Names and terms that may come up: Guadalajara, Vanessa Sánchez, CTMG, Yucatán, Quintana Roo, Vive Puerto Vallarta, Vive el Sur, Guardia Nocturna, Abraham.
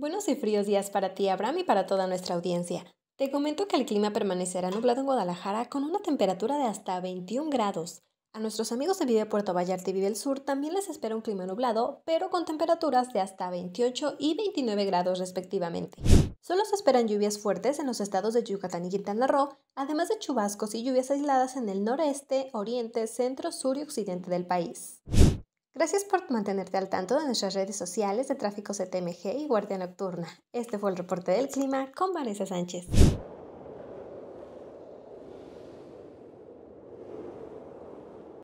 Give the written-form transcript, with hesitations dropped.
Buenos y fríos días para ti, Abraham, y para toda nuestra audiencia. Te comento que el clima permanecerá nublado en Guadalajara con una temperatura de hasta 21 grados. A nuestros amigos de Vive Puerto Vallarta y Vive el Sur también les espera un clima nublado, pero con temperaturas de hasta 28 y 29 grados respectivamente. Solo se esperan lluvias fuertes en los estados de Yucatán y Quintana Roo, además de chubascos y lluvias aisladas en el noreste, oriente, centro, sur y occidente del país. Gracias por mantenerte al tanto de nuestras redes sociales de Tráfico CTMG y Guardia Nocturna. Este fue el reporte del clima con Vanessa Sánchez.